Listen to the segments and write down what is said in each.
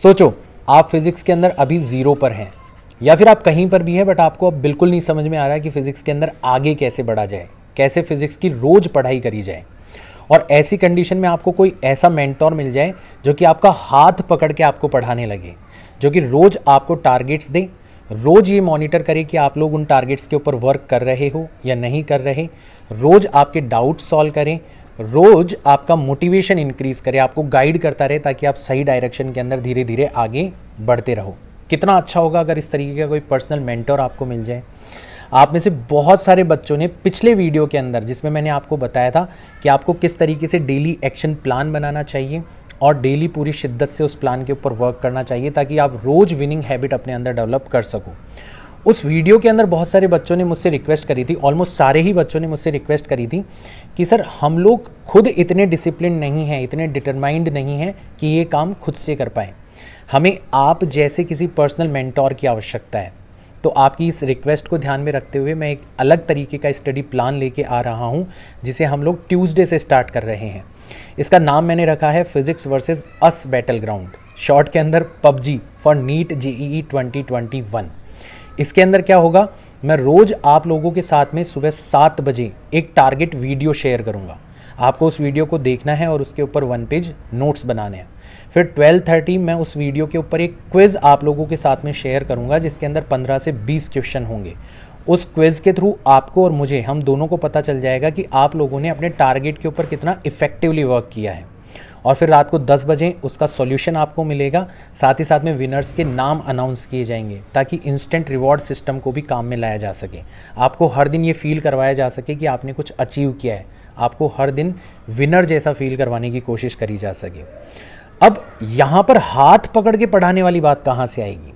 सोचो आप फिज़िक्स के अंदर अभी ज़ीरो पर हैं या फिर आप कहीं पर भी हैं बट आपको अब बिल्कुल नहीं समझ में आ रहा है कि फ़िज़िक्स के अंदर आगे कैसे बढ़ा जाए, कैसे फ़िज़िक्स की रोज़ पढ़ाई करी जाए। और ऐसी कंडीशन में आपको कोई ऐसा मेंटोर मिल जाए जो कि आपका हाथ पकड़ के आपको पढ़ाने लगे, जो कि रोज़ आपको टारगेट्स दे, रोज़ ये मॉनिटर करे कि आप लोग उन टारगेट्स के ऊपर वर्क कर रहे हो या नहीं कर रहे, रोज़ आपके डाउट सॉल्व करें, रोज़ आपका मोटिवेशन इंक्रीज़ करे, आपको गाइड करता रहे ताकि आप सही डायरेक्शन के अंदर धीरे धीरे आगे बढ़ते रहो। कितना अच्छा होगा अगर इस तरीके का कोई पर्सनल मेंटोर आपको मिल जाए। आप में से बहुत सारे बच्चों ने पिछले वीडियो के अंदर, जिसमें मैंने आपको बताया था कि आपको किस तरीके से डेली एक्शन प्लान बनाना चाहिए और डेली पूरी शिद्दत से उस प्लान के ऊपर वर्क करना चाहिए ताकि आप रोज़ विनिंग हैबिट अपने अंदर डेवलप कर सको, उस वीडियो के अंदर बहुत सारे बच्चों ने मुझसे रिक्वेस्ट करी थी, ऑलमोस्ट सारे ही बच्चों ने मुझसे रिक्वेस्ट करी थी कि सर हम लोग खुद इतने डिसिप्लिन नहीं हैं, इतने डिटरमाइंड नहीं हैं कि ये काम खुद से कर पाएँ, हमें आप जैसे किसी पर्सनल मेंटोर की आवश्यकता है। तो आपकी इस रिक्वेस्ट को ध्यान में रखते हुए मैं एक अलग तरीके का स्टडी प्लान लेके आ रहा हूँ जिसे हम लोग ट्यूसडे से स्टार्ट कर रहे हैं। इसका नाम मैंने रखा है physics versus us battleground, short के अंदर पबजी फॉर नीट जेईई 2021। इसके अंदर क्या होगा, मैं रोज़ आप लोगों के साथ में सुबह 7 बजे एक टारगेट वीडियो शेयर करूँगा। आपको उस वीडियो को देखना है और उसके ऊपर 1 पेज नोट्स बनाने हैं। फिर 12:30 मैं उस वीडियो के ऊपर एक क्विज़ आप लोगों के साथ में शेयर करूंगा जिसके अंदर 15 से 20 क्वेश्चन होंगे। उस क्विज़ के थ्रू आपको और मुझे, हम दोनों को पता चल जाएगा कि आप लोगों ने अपने टारगेट के ऊपर कितना इफ़ेक्टिवली वर्क किया है। और फिर रात को 10 बजे उसका सॉल्यूशन आपको मिलेगा, साथ ही साथ में विनर्स के नाम अनाउंस किए जाएंगे ताकि इंस्टेंट रिवॉर्ड सिस्टम को भी काम में लाया जा सके। आपको हर दिन ये फील करवाया जा सके कि आपने कुछ अचीव किया है, आपको हर दिन विनर जैसा फील करवाने की कोशिश करी जा सके। अब यहाँ पर हाथ पकड़ के पढ़ाने वाली बात कहाँ से आएगी,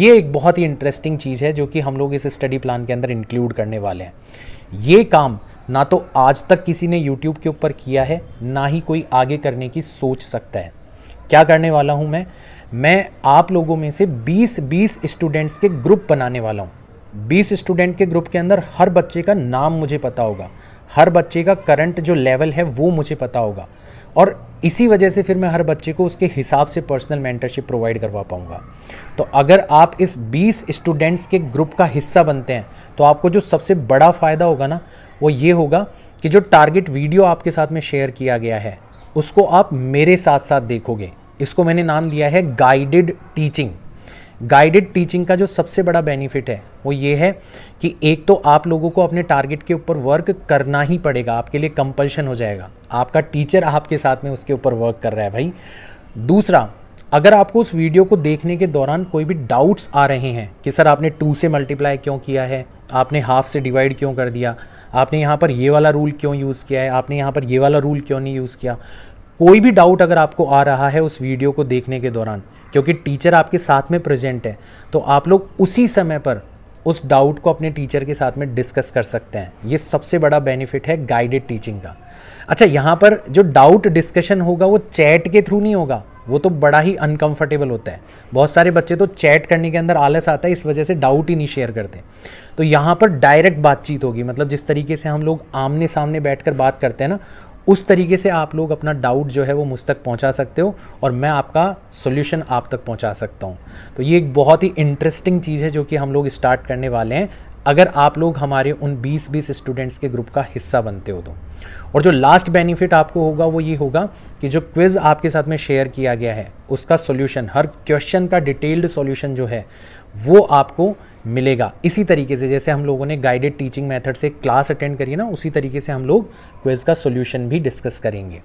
ये एक बहुत ही इंटरेस्टिंग चीज़ है जो कि हम लोग इस स्टडी प्लान के अंदर इंक्लूड करने वाले हैं। ये काम ना तो आज तक किसी ने YouTube के ऊपर किया है, ना ही कोई आगे करने की सोच सकता है। क्या करने वाला हूँ मैं आप लोगों में से 20-20 स्टूडेंट्स के ग्रुप बनाने वाला हूँ। 20 स्टूडेंट के ग्रुप के अंदर हर बच्चे का नाम मुझे पता होगा, हर बच्चे का करंट जो लेवल है वो मुझे पता होगा, और इसी वजह से फिर मैं हर बच्चे को उसके हिसाब से पर्सनल मेंटरशिप प्रोवाइड करवा पाऊँगा। तो अगर आप इस 20 स्टूडेंट्स के ग्रुप का हिस्सा बनते हैं तो आपको जो सबसे बड़ा फ़ायदा होगा ना, वो ये होगा कि जो टारगेट वीडियो आपके साथ में शेयर किया गया है उसको आप मेरे साथ साथ देखोगे। इसको मैंने नाम दिया है गाइडेड टीचिंग। गाइडेड टीचिंग का जो सबसे बड़ा बेनिफिट है वो ये है कि एक तो आप लोगों को अपने टारगेट के ऊपर वर्क करना ही पड़ेगा, आपके लिए कंपल्शन हो जाएगा, आपका टीचर आपके साथ में उसके ऊपर वर्क कर रहा है भाई। दूसरा, अगर आपको उस वीडियो को देखने के दौरान कोई भी डाउट्स आ रहे हैं कि सर आपने 2 से मल्टीप्लाई क्यों किया है, आपने हाफ से डिवाइड क्यों कर दिया, आपने यहाँ पर ये वाला रूल क्यों यूज़ किया है, आपने यहाँ पर ये वाला रूल क्यों नहीं यूज़ किया, कोई भी डाउट अगर आपको आ रहा है उस वीडियो को देखने के दौरान, क्योंकि टीचर आपके साथ में प्रेजेंट है, तो आप लोग उसी समय पर उस डाउट को अपने टीचर के साथ में डिस्कस कर सकते हैं। ये सबसे बड़ा बेनिफिट है गाइडेड टीचिंग का। अच्छा, यहाँ पर जो डाउट डिस्कशन होगा वो चैट के थ्रू नहीं होगा, वो तो बड़ा ही अनकंफर्टेबल होता है। बहुत सारे बच्चे तो चैट करने के अंदर आलस आता है, इस वजह से डाउट ही नहीं शेयर करते। तो यहाँ पर डायरेक्ट बातचीत होगी, मतलब जिस तरीके से हम लोग आमने सामने बैठकर बात करते हैं ना, उस तरीके से आप लोग अपना डाउट जो है वो मुझ तक पहुँचा सकते हो और मैं आपका सॉल्यूशन आप तक पहुँचा सकता हूँ। तो ये एक बहुत ही इंटरेस्टिंग चीज़ है जो कि हम लोग स्टार्ट करने वाले हैं अगर आप लोग हमारे उन 20-20 स्टूडेंट्स के ग्रुप का हिस्सा बनते हो तो। और जो लास्ट बेनिफिट आपको होगा वो ये होगा कि जो क्विज़ आपके साथ में शेयर किया गया है उसका सॉल्यूशन, हर क्वेश्चन का डिटेल्ड सॉल्यूशन जो है वो आपको मिलेगा। इसी तरीके से जैसे हम लोगों ने गाइडेड टीचिंग मेथड से क्लास अटेंड करी ना, उसी तरीके से हम लोग क्विज़ का सॉल्यूशन भी डिस्कस करेंगे।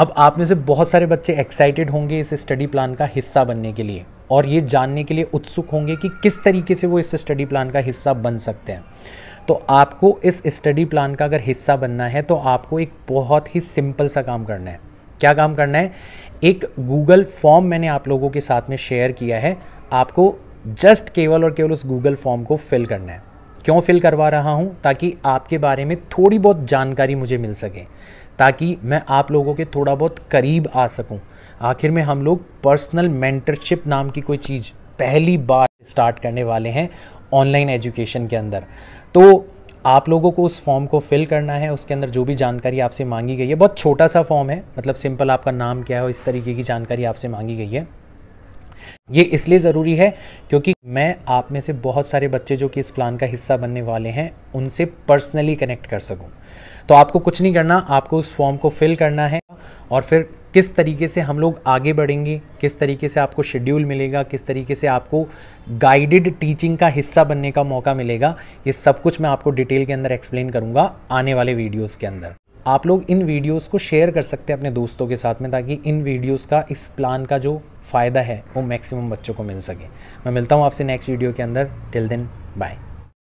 अब आप में से बहुत सारे बच्चे एक्साइटेड होंगे इस स्टडी प्लान का हिस्सा बनने के लिए और ये जानने के लिए उत्सुक होंगे कि किस तरीके से वो इस स्टडी प्लान का हिस्सा बन सकते हैं। तो आपको इस स्टडी प्लान का अगर हिस्सा बनना है तो आपको एक बहुत ही सिंपल सा काम करना है। क्या काम करना है, एक गूगल फॉर्म मैंने आप लोगों के साथ में शेयर किया है, आपको जस्ट केवल और केवल उस गूगल फॉर्म को फिल करना है। क्यों फिल करवा रहा हूँ, ताकि आपके बारे में थोड़ी बहुत जानकारी मुझे मिल सके, ताकि मैं आप लोगों के थोड़ा बहुत करीब आ सकूं। आखिर में हम लोग पर्सनल मेंटरशिप नाम की कोई चीज़ पहली बार स्टार्ट करने वाले हैं ऑनलाइन एजुकेशन के अंदर। तो आप लोगों को उस फॉर्म को फिल करना है, उसके अंदर जो भी जानकारी आपसे मांगी गई है, बहुत छोटा सा फॉर्म है, मतलब सिंपल आपका नाम क्या है और इस तरीके की जानकारी आपसे मांगी गई है, ये इसलिए ज़रूरी है क्योंकि मैं आप में से बहुत सारे बच्चे जो कि इस प्लान का हिस्सा बनने वाले हैं उनसे पर्सनली कनेक्ट कर सकूं। तो आपको कुछ नहीं करना, आपको उस फॉर्म को फिल करना है और फिर किस तरीके से हम लोग आगे बढ़ेंगे, किस तरीके से आपको शेड्यूल मिलेगा, किस तरीके से आपको गाइडेड टीचिंग का हिस्सा बनने का मौका मिलेगा, ये सब कुछ मैं आपको डिटेल के अंदर एक्सप्लेन करूँगा आने वाले वीडियोज़ के अंदर। आप लोग इन वीडियोस को शेयर कर सकते हैं अपने दोस्तों के साथ में, ताकि इन वीडियोस का, इस प्लान का जो फ़ायदा है वो मैक्सिमम बच्चों को मिल सके। मैं मिलता हूँ आपसे नेक्स्ट वीडियो के अंदर। Till then bye.